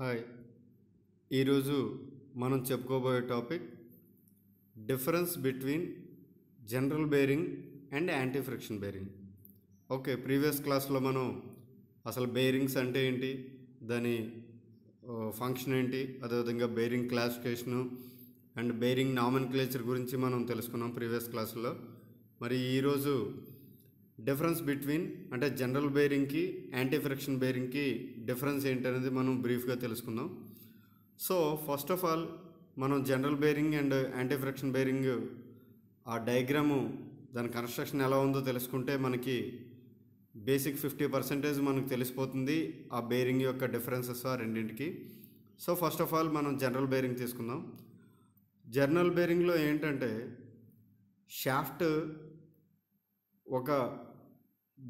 Hi ఈరోజు మనం చెప్పుకోబోయే topic difference between general bearing and anti friction bearing. Okay, previous క్లాస్లో మనం అసలు బేరింగ్స్ అంటే ఏంటి, దాని ఫంక్షన్ ఏంటి, అదేవిధంగా bearing classification and bearing nomenclature గురించి మనం తెలుసుకున్నాం ప్రీవియస్ క్లాస్లో. మరి ఈరోజు డిఫరెన్స్ బిట్వీన్ అంటే జనరల్ బేరింగ్కి యాంటీ ఫ్రిక్షన్ బేరింగ్కి డిఫరెన్స్ ఏంటనేది మనం బ్రీఫ్గా తెలుసుకుందాం. సో ఫస్ట్ ఆఫ్ ఆల్ మనం general bearing and anti friction bearing ఆ డయాగ్రాము దాని కన్స్ట్రక్షన్ ఎలా ఉందో తెలుసుకుంటే మనకి బేసిక్ 50% మనకు తెలిసిపోతుంది ఆ బేరింగ్ యొక్క డిఫరెన్సెస్ ఆ రెండింటికి. సో ఫస్ట్ ఆఫ్ ఆల్ మనం జనరల్ బేరింగ్ తీసుకుందాం. జనరల్ బేరింగ్లో ఏంటంటే షాఫ్ట్ ఒక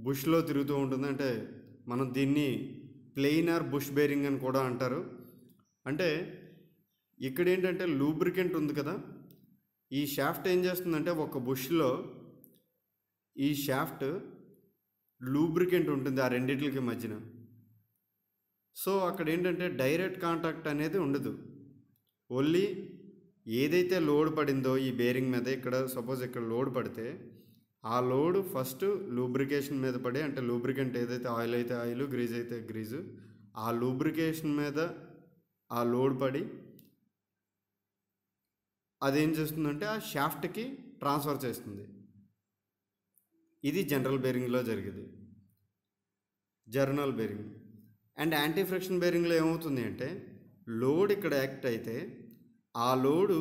బుష్లో తిరుగుతూ ఉంటుంది. అంటే మనం దీన్ని ప్లెయిన్ ఆర్ బుష్ బేరింగ్ అని కూడా అంటారు. అంటే ఇక్కడ ఏంటంటే లూబ్రికెంట్ ఉంది కదా, ఈ షాఫ్ట్ ఏం చేస్తుందంటే ఒక బుష్లో ఈ షాఫ్ట్ లూబ్రికెంట్ ఉంటుంది ఆ రెండింటికి మధ్యన. సో అక్కడ ఏంటంటే డైరెక్ట్ కాంటాక్ట్ అనేది ఉండదు. ఓన్లీ ఏదైతే లోడ్ పడిందో ఈ బేరింగ్ మీద, ఇక్కడ సపోజ్ ఇక్కడ లోడ్ పడితే ఆ లోడ్ ఫస్ట్ లూబ్రికేషన్ మీద పడి, అంటే లూబ్రికెంట్ ఏదైతే ఆయిల్ అయితే ఆయిల్, గ్రీజ్ అయితే గ్రీజు, ఆ లూబ్రికేషన్ మీద ఆ లోడ్ పడి అదేం చేస్తుందంటే ఆ షాఫ్ట్కి ట్రాన్స్ఫర్ చేస్తుంది. ఇది జనరల్ బేరింగ్లో జరిగేది journal bearing. And anti friction బేరింగ్లో ఏమవుతుంది అంటే లోడ్ ఇక్కడ యాక్ట్ అయితే ఆ లోడు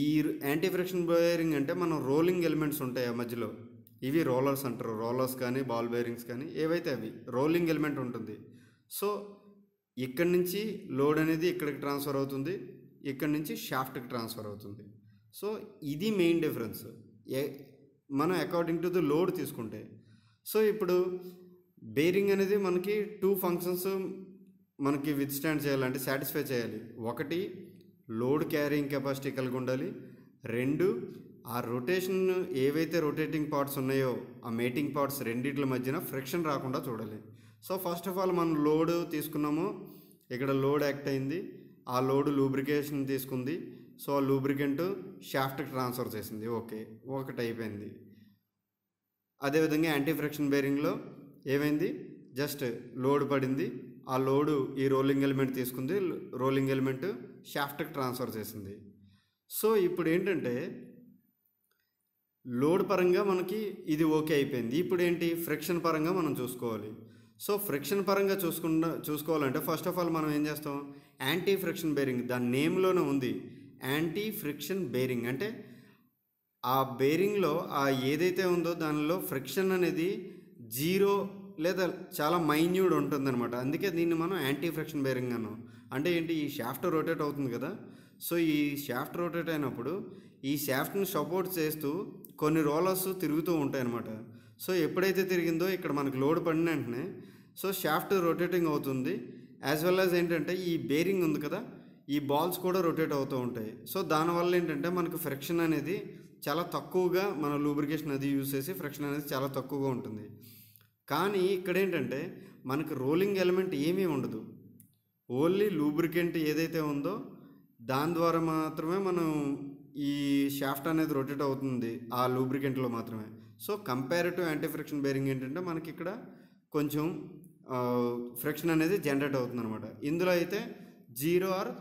ఈ యాంటీ ఫ్రిక్షన్ బేరింగ్ అంటే మనం రోలింగ్ ఎలిమెంట్స్ ఉంటాయి ఆ మధ్యలో, ఇవి రోలర్స్ అంటారు. రోలర్స్ కానీ బాల్ బేరింగ్స్ కానీ ఏవైతే అవి రోలింగ్ ఎలిమెంట్ ఉంటుంది. సో ఇక్కడి నుంచి లోడ్ అనేది ఇక్కడికి ట్రాన్స్ఫర్ అవుతుంది, ఇక్కడి నుంచి షాఫ్ట్కి ట్రాన్స్ఫర్ అవుతుంది. సో ఇది మెయిన్ డిఫరెన్స్ మనం అకార్డింగ్ టు ది లోడ్ తీసుకుంటే. సో ఇప్పుడు బేరింగ్ అనేది మనకి 2 ఫంక్షన్స్ మనకి విత్స్టాండ్ చేయాలంటే సాటిస్ఫై చేయాలి. ఒకటి లోడ్ క్యారింగ్ కెపాసిటీ కలిగి ఉండాలి, 2 ఆ రొటేషన్ ఏవైతే రొటేటింగ్ పార్ట్స్ ఉన్నాయో ఆ మేటింగ్ పార్ట్స్ రెండింటి మధ్యన ఫ్రిక్షన్ రాకుండా చూడాలి. సో ఫస్ట్ ఆఫ్ ఆల్ మనం లోడ్ తీసుకున్నాము, ఇక్కడ లోడ్ యాక్ట్ అయింది, ఆ లోడ్ లూబ్రికేషన్ తీసుకుంది, సో ఆ లూబ్రికెంట్ షాఫ్ట్కి ట్రాన్స్ఫర్ చేసింది. ఓకే, ఒకటి అయిపోయింది. అదేవిధంగా యాంటీ ఫ్రిక్షన్ బేరింగ్లో ఏమైంది, జస్ట్ లోడ్ పడింది, ఆ లోడు ఈ రోలింగ్ ఎలిమెంట్ తీసుకుంది, రోలింగ్ ఎలిమెంట్ షాఫ్ట్కి ట్రాన్స్ఫర్ చేసింది. సో ఇప్పుడు ఏంటంటే లోడ్ పరంగా మనకి ఇది ఓకే అయిపోయింది. ఇప్పుడు ఏంటి ఫ్రిక్షన్ పరంగా మనం చూసుకోవాలి. సో ఫ్రిక్షన్ పరంగా చూసుకోవాలంటే ఫస్ట్ ఆఫ్ ఆల్ మనం ఏం చేస్తాం, యాంటీ ఫ్రిక్షన్ బేరింగ్ దాని నేమ్లోనే ఉంది యాంటీ ఫ్రిక్షన్ బేరింగ్. అంటే ఆ బేరింగ్లో ఆ ఏదైతే ఉందో దానిలో ఫ్రిక్షన్ అనేది 0 లేదా చాలా మైన్యూడ్ ఉంటుందన్నమాట. అందుకే దీన్ని మనం యాంటీ ఫ్రిక్షన్ బేరింగ్ అన్నాం. అంటే ఏంటి, ఈ షాఫ్ట్ రొటేట్ అవుతుంది కదా, సో ఈ షాఫ్ట్ రొటేట్ అయినప్పుడు ఈ షాఫ్ట్ని సపోర్ట్ చేస్తూ కొన్ని రోలర్స్ తిరుగుతూ ఉంటాయి అన్నమాట. సో ఎప్పుడైతే తిరిగిందో ఇక్కడ మనకు లోడ్ పడిన వెంటనే సో షాఫ్ట్ రొటేటింగ్ అవుతుంది, యాజ్ వెల్ యాజ్ ఏంటంటే ఈ బేరింగ్ ఉంది కదా ఈ బాల్స్ కూడా రొటేట్ అవుతూ ఉంటాయి. సో దానివల్ల ఏంటంటే మనకు ఫ్రిక్షన్ అనేది చాలా తక్కువగా, మన లూబ్రికేషన్ అది యూజ్ చేసి ఫ్రిక్షన్ అనేది చాలా తక్కువగా ఉంటుంది. కానీ ఇక్కడ ఏంటంటే మనకు రోలింగ్ ఎలిమెంట్ ఏమీ ఉండదు, ఓన్లీ లూబ్రికెంట్ ఏదైతే ఉందో దాని ద్వారా మాత్రమే మనం ఈ షాఫ్ట్ అనేది రొటేట్ అవుతుంది, ఆ లూబ్రికెంట్లో మాత్రమే. So comparative anti friction bearing ఏంటంటే మనకి ఇక్కడ కొంచెం ఫ్రిక్షన్ అనేది జనరేట్ అవుతుంది అనమాట. ఇందులో అయితే 0 ఆర్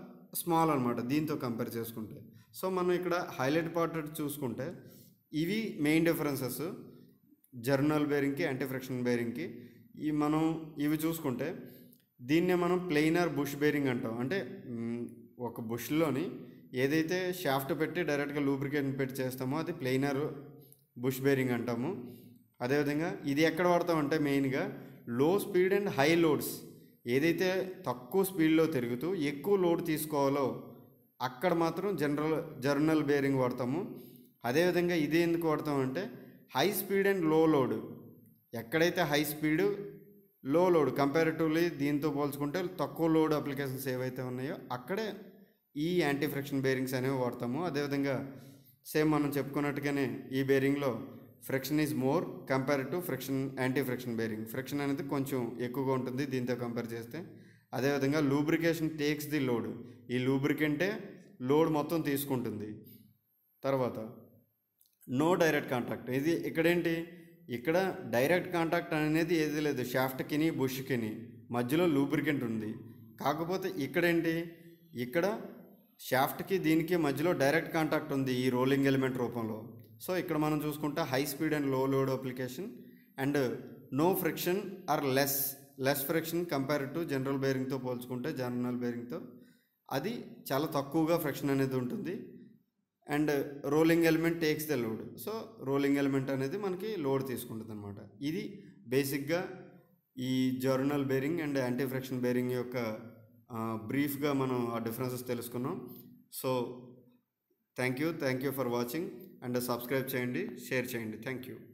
స్మాల్ అనమాట దీంతో కంపేర్ చేసుకుంటే. సో మనం ఇక్కడ హైలైట్ పార్ట్ చూసుకుంటే ఇవి మెయిన్ డిఫరెన్సెస్ జర్నల్ బేరింగ్కి యాంటీ ఫ్రిక్షన్ బేరింగ్కి. ఈ మనం ఇవి చూసుకుంటే దీన్నే మనం ప్లెయినర్ బుష్ బేరింగ్ అంటాం. అంటే ఒక బుష్లోని ఏదైతే షాఫ్ట్ పెట్టి డైరెక్ట్గా లూబ్రికేషన్ పెట్టి చేస్తామో అది ప్లెయినర్ బుష్ బేరింగ్ అంటాము. అదేవిధంగా ఇది ఎక్కడ వాడతామంటే మెయిన్గా లో స్పీడ్ అండ్ హై లోడ్స్, ఏదైతే తక్కువ స్పీడ్లో తిరుగుతూ ఎక్కువ లోడ్ తీసుకోవాలో అక్కడ మాత్రం జర్నల్ బేరింగ్ వాడతాము. అదేవిధంగా ఇది ఎందుకు వాడతామంటే high speed and low load, ఎక్కడైతే high speed low load comparatively దీంతో పోల్చుకుంటే తక్కువ లోడ్ అప్లికేషన్స్ ఏవైతే ఉన్నాయో అక్కడే ఈ యాంటీ ఫ్రిక్షన్ బేరింగ్స్ అనేవి వాడతాము. అదేవిధంగా సేమ్ మనం చెప్పుకున్నట్టుగానే ఈ బేరింగ్లో friction is more compare to friction anti friction bearing, friction అనేది కొంచెం ఎక్కువగా ఉంటుంది దీంతో కంపేర్ చేస్తే. అదే విధంగా లూబ్రికేషన్ టేక్స్ ది లోడ్, ఈ లూబ్రికెంటే లోడ్ మొత్తం తీసుకుంటుంది. తర్వాత నో డైరెక్ట్ కాంటాక్ట్, ఇది ఇక్కడేంటి, ఇక్కడ డైరెక్ట్ కాంటాక్ట్ అనేది ఏది లేదు, షాఫ్ట్కిని బుష్కిని మధ్యలో లూబ్రికెంట్ ఉంది. కాకపోతే ఇక్కడేంటి, ఇక్కడ షాఫ్ట్కి దీనికి మధ్యలో డైరెక్ట్ కాంటాక్ట్ ఉంది ఈ రోలింగ్ ఎలిమెంట్ రూపంలో. సో ఇక్కడ మనం చూసుకుంటే high speed and low load application and no friction or less friction compare to general బేరింగ్తో పోల్చుకుంటే జనరల్ బేరింగ్తో అది చాలా తక్కువగా ఫ్రిక్షన్ అనేది ఉంటుంది. And rolling element takes the load, so rolling element అనేది మనకి లోడ్ తీసుకుంటుంది అనమాట. ఇది బేసిక్గా ఈ journal bearing and anti friction bearing యొక్క బ్రీఫ్గా మనం ఆ డిఫరెన్సెస్ తెలుసుకున్నాం. So thank you for watching and subscribe చేయండి, షేర్ చేయండి. Thank you.